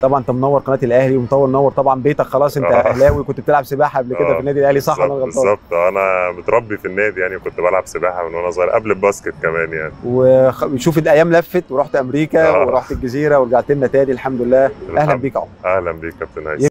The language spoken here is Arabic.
طبعا انت منور قناه الاهلي ومنور طبعا بيتك، خلاص انت اهلاوي، كنت بتلعب سباحه قبل كده في النادي الاهلي صح ولا غلطان؟ بالظبط، انا متربي في النادي يعني، وكنت بلعب سباحه من وانا صغير قبل الباسكت كمان يعني. وشوف الايام لفت ورحت امريكا ورحت الجزيره ورجعت لنا تاني الحمد لله. اهلا بيك يا عمر. اهلا بيك كابتن هيثم.